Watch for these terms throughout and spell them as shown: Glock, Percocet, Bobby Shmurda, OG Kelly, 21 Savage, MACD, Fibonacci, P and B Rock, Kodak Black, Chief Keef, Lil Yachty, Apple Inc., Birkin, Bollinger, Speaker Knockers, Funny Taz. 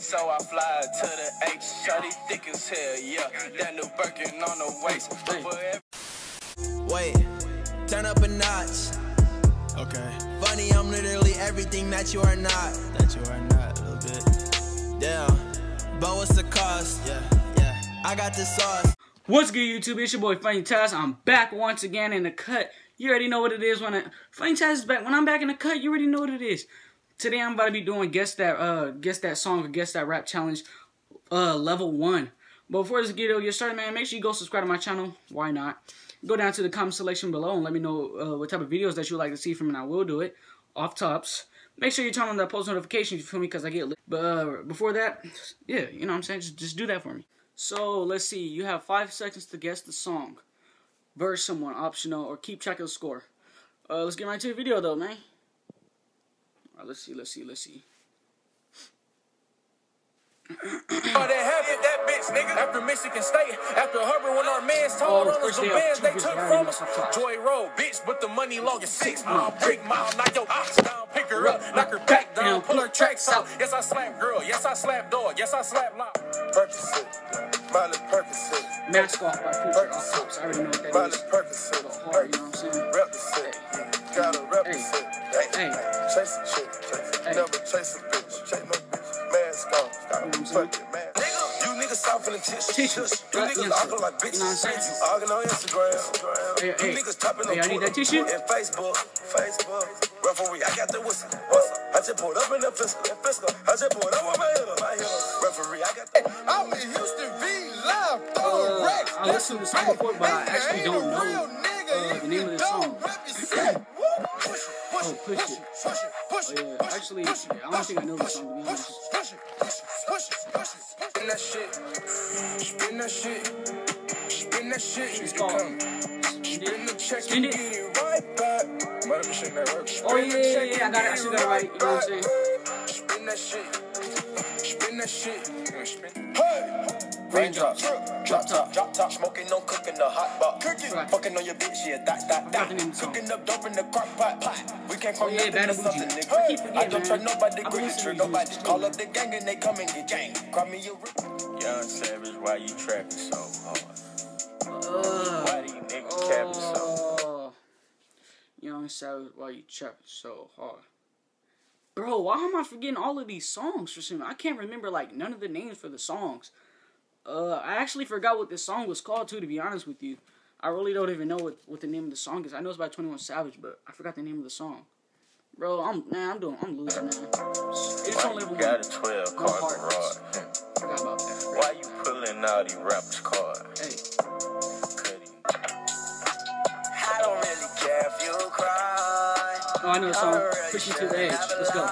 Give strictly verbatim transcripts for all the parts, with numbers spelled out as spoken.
So I fly to the H, shawty thick as hell, yeah. That new Birkin on the waist. Wait, turn up a notch. Okay. Funny, I'm literally everything that you are not. That you are not, a little bit. Damn, but what's the cost? Yeah, yeah. I got the sauce. What's good, YouTube? It's your boy Funny Taz. I'm back once again in the cut. You already know what it is when I... Funny Taz is back. When I'm back in the cut, you already know what it is. Today I'm about to be doing guess that uh guess that song or guess that rap challenge uh level one. But before this video gets started, man, make sure you go subscribe to my channel. Why not? Go down to the comment section below and let me know uh, what type of videos that you'd like to see from me, and I will do it off tops. Make sure you turn on the post notifications, you feel me, because I get lit. But uh, before that, yeah, you know what I'm saying, just, just do that for me. So let's see, you have five seconds to guess the song, verse someone, optional, or keep track of the score. Uh, let's get right to the video though, man. Let's see, let's see, let's see. Oh, they have it, that bitch, nigga. After Michigan State, after Hubbard, when our man's told on us, the bands they took from us. Joy Road, bitch, but the money long is six mile, break mile, knock your ox down, pick her up, knock her back down, pull her tracks out. Yes, I slap girl, yes, I slap dog, yes, I slap lock. Percocet, Miley Percocet. Mask off by Future Off Tops, I already know what that is. Percocet, you know what I'm saying? Represent, gotta represent. Hey. Chase a chick, chase. Hey. Never chase a bitch, chase no bitch, mask on, gotta be fucking mad. Nigga, you niggas stop for the tits, you niggas arguing like bitches, you arguing on Instagram, you niggas topping on Twitter, and Facebook, Facebook, referee, I got the whistle, I just pulled up in the fiscal, I just pulled up with my hitter, my hitter, referee, I got the whistle. I'm in Houston V live, throwing racks, I listened to the song before, but I actually don't know the name of the song. Oh, push it. Oh, yeah. Actually, I don't think I know this song, to be honest. Spin that shit. Spin that shit. Spin that shit. She's gone. Spin the check. Spin it. Oh, yeah, yeah, yeah. I got it. I should got it right. You know what I'm saying? Spin that shit. Spin that shit. Hey! Raindrops. Drop top. Drop top. Smoking on cooking the hot pot. Cooking. Fucking on your bitch. Yeah, that, that, that. Cooking up dope in the crock pot. Pot. Oh yeah, bad bougie. I keep forgetting, I don't try nobody, grip nobody. Call up the gang and they come and get gang. Cry me your rip. Young Savage, why you trapping so hard? Uh, why do you niggas uh, trapping so hard? Young Savage, why you trapping so hard? Bro, why am I forgetting all of these songs for some? I can't remember like none of the names for the songs. Uh, I actually forgot what this song was called too, to be honest with you. I really don't even know what, what the name of the song is. I know it's by twenty-one Savage, but I forgot the name of the song. Bro, I'm man, I'm doing, I'm losing, man. It's on level one. Got a twelve car garage. Forgot about that. Bro. Why you pulling out these rappers' cards? Hey. I don't really care if you cry. Oh, I know the song. Push you to the edge. Let's go.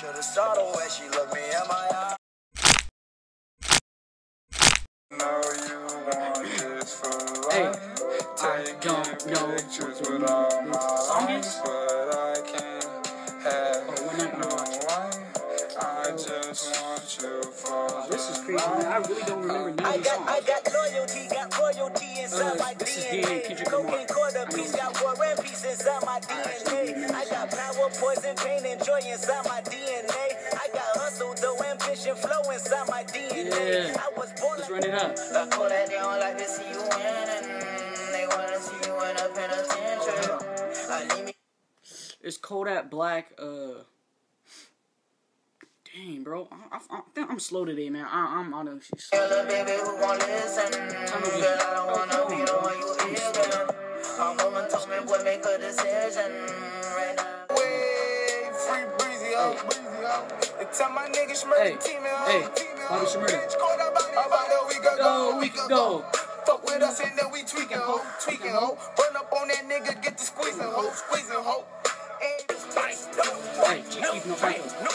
Should've saw the way she looked me in my eye. Don't know pictures with all my eyes, but I can't have no one. I just want you for life. This is crazy, man. I really don't remember none of these songs. I got loyalty, got loyalty inside my D N A. Cocaine quarter piece, got war and peace inside my D N A. I got power, poison, pain, and joy inside my D N A. I got hustle, though, ambition, flow inside my D N A. I was born like this. I call that they don't like to see you win. It's Kodak Black. Uh, dang, bro, I, I, I think I'm slow today, man. I, I'm honestly slow. Hello, baby, who gon' listen? I don't wanna be the one you hear. I'm woman told me what make a decision right now. Way free breezy out, breezy out. It's time my niggas murder team out. Hey, Bobby Shmurda. About that we could go, we could go. Fuck with us and then we tweaking, ho, tweaking, ho. Run up on that nigga, get the squeezing, ho, squeezing, ho. And just fight, no, fight, no, fight, no, fight, no,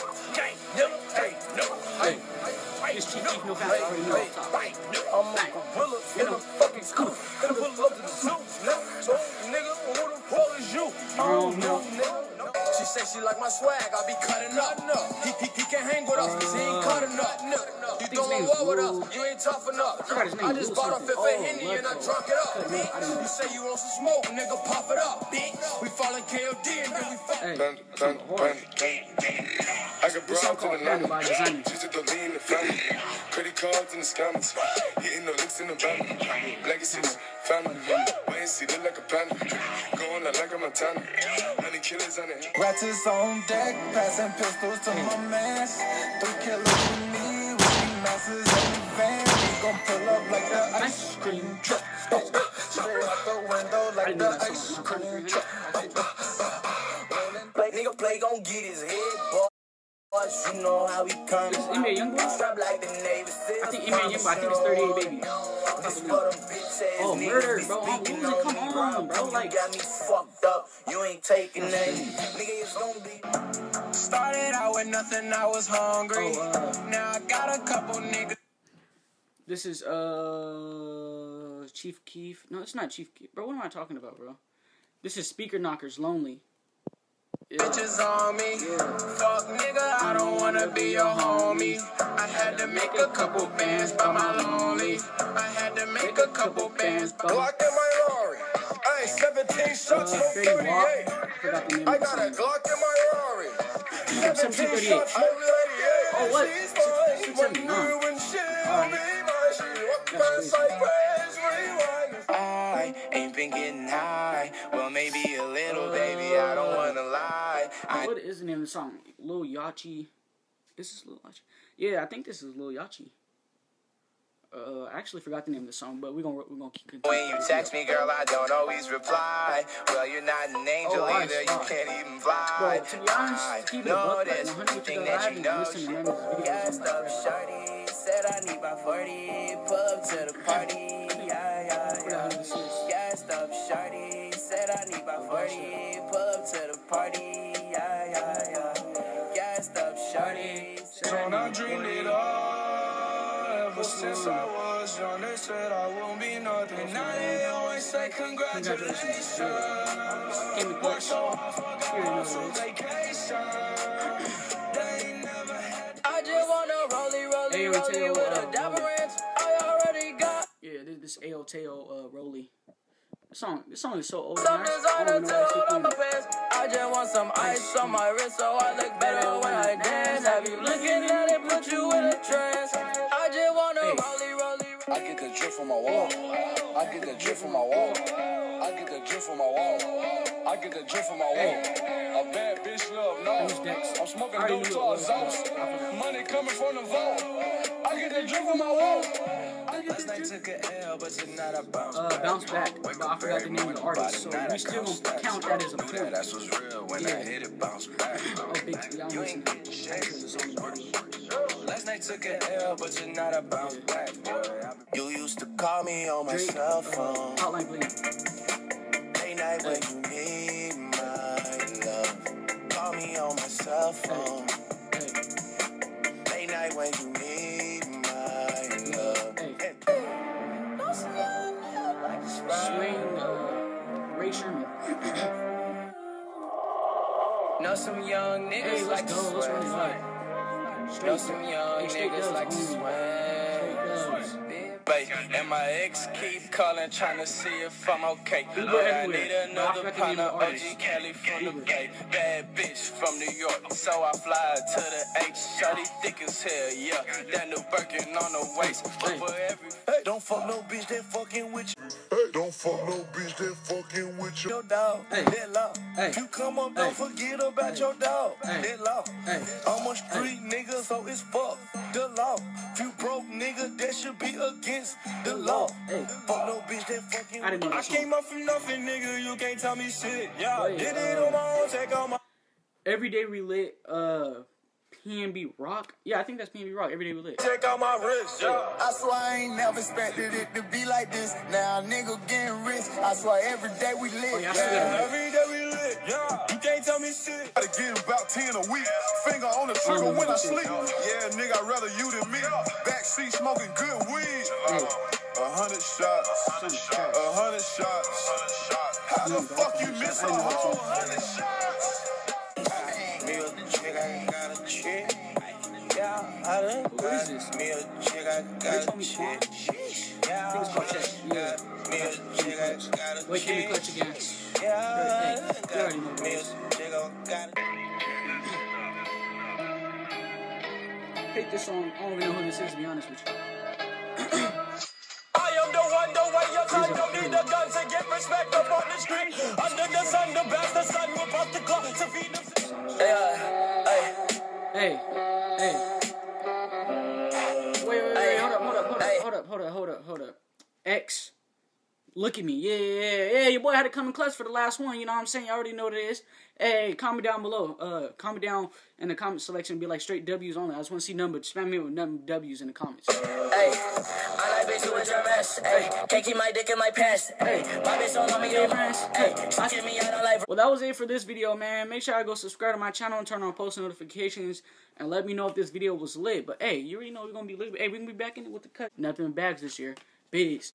fight, no, fight, no, fight, no. I'm like a bullet in a fucking scoop. Gonna pull up to the zoo, no. So, nigga, who the fuck is you? I don't know, no. She say she like my swag, I be cutting up, no. He, he, he can't hang with us, cause he ain't cutting up, no. You don't on war with us. You ain't tough enough. I just bought a fifth of Henny and I drunk it up. You say you want some smoke, nigga, puff it up. We fallin' K O D and then we fuck. I got broad to the number. Just at the lean in the family. Credit cards in the scammers. Hitting the licks in the family. Legacies, family. Wait and see, look like a panda. Going out like a Montana. Honey killers on the hill. Ratchets on deck, passing pistols to my mans. Three killers with me, with me masses in the van. We gon' pull up like the ice cream truck. Straight out the window like the ice cream truck. Nigga play gon' get his head, boy. You know how we come. This Ime Young boy? Like the I think Ime Young, but I think it's thirty-eight Baby. Oh, murder, bro. Oh, music, come on, bro. Like, you got me fucked up. You ain't taking that. Nigga, it's gonna be. Started out with nothing, I was hungry. Oh, uh, now I got a couple niggas. This is, uh, Chief Keef. No, it's not Chief Keef. Bro, what am I talking about, bro? This is Speaker Knockers, Lonely. Yeah. Bitches on me, yeah. Fuck nigga, I don't wanna be your homie. I had to make a couple bands by my lonely. I had to make a couple bands by Glock in my Rari. I ain't seventeen shots from thirty-eight. I got a Glock in my Rari. seventeen shots from thirty-eight. Oh, what? She's mine, when you and she will be mine. She walked past like waves, rewind. I ain't been getting high. Well, maybe a little, baby, I don't wanna lie. What is the name of the song? Lil Yachty. Is this Lil Yachty? Yeah, I think this is Lil Yachty. Uh, I actually forgot the name of the song, but we're gonna we're gonna keep continuing. When you text me, girl, I don't always reply. Well, you're not an angel oh, either. You can't even fly. Bro, to be honest, keep it up. Like one hundred fifty that I haven't even listened to none of these videos. Up, shawty, said I need my forty. Pull up to the party. Yeah, yeah, yeah. Gassed up, shawty, said I need my forty. Pull up to the party. Yeah, yeah, yeah. Gassed up, shawty. Don't I dream it all? Ever since I was young, they said I won't be nothing. Now they always say congratulations. Work so hard for going on vacation. They never had. I just wanna rollie, rollie, rollie with a dapper ranch. I already got. Yeah, this Aoteo uh, rollie. This song, this song is so old. Some designer to hold on my pants. I just want some ice on my wrist so I look better when I dance. Have you looking at it? Put you in a trance. I just wanna rollie, rollie, rollie. I get the drip from my wall. I get the drip from my wall. I get the drip from my wall. I get the drip from my wall. A bad bitch love no. I'm smoking dope to our zones. Money coming from the vault. I get the drip from my wall. Last night took a L, but tonight I bounced back. Uh, bounced back, but I forgot the name of the artist, so we still gonna count that as a point. Yeah. Oh, big, y'all listening. Last night took a L, but tonight I bounced back. You used to call me on my cell phone. Hotline bling. Late night when you need my love. Call me on my cell phone. Late night when you need my love. Swing, uh, Ray Sherman. Know some young niggas hey, like to swim. Know some young hey, niggas like to swim. Babe, and my ex keep calling, trying to see if I'm okay. Look, I need another partner, O G Kelly from the Bay. Bad bitch from New York, so I fly to the H. Shawty thick as hell, yeah. That new Birkin on the waist. Over every hey, don't fuck no bitch that fucking with you. Hey, don't fuck no bitch that fucking with you. Your dog, hey. That law. Hey. You come up, don't hey. Forget about hey. Your dog. Hey. That law. Hey. I'm a street hey. Nigga, so it's fuck the law. Few broke niggas that should be against the law. Hey. Fuck no bitch that fucking with you. I came up from nothing, nigga. You can't tell me shit. Yeah, did it on my own, take on my everyday relit, uh P and B Rock? Yeah, I think that's P and B Rock. Every day we live. Check out my wrist, yo. I swear I ain't never expected it to be like this. Now nigga getting rich. I swear every day we live. Oh, yeah, yeah. Every day we live, yeah. You can't tell me shit. I get about ten a week. Finger on the trigger when I sleep. Yeah, nigga, I'd rather you than me. Backseat smoking good weed. A hundred shots. A hundred shots. How the fuck you miss a whole hundred shots? I done What is this? Me a chick, I got a chick. Yeah, me a chick, I got a chick. Wait, can we clutch again? Yeah, you already know. Me a chick, I got a hate this song. I don't even know who this is, to be honest with you. I am the one, the way your time don't need the guns to get respect up on the street. Under the sun, the best, the sun will pop the clock to feed them. Yeah, hey, hey, hey. Hold up, hold up, hold up. X, look at me. Yeah, yeah, yeah. Your boy had to come in clutch for the last one. You know what I'm saying? You already know what it is. Hey, comment down below. Uh, comment down in the comment selection. Be like straight W's only. I just want to see nothing but spam me with nothing but W's in the comments. Hey, I like bitch with your ass. Hey, can't keep my dick in my pants. Hey, my bitch don't love me your ass. Hey, she me out of life. Well, that was it for this video, man. Make sure I go subscribe to my channel and turn on post notifications. And let me know if this video was lit. But hey, you already know we're gonna be lit. Hey, we're gonna be back in it with the cut. Nothing in bags this year. Peace.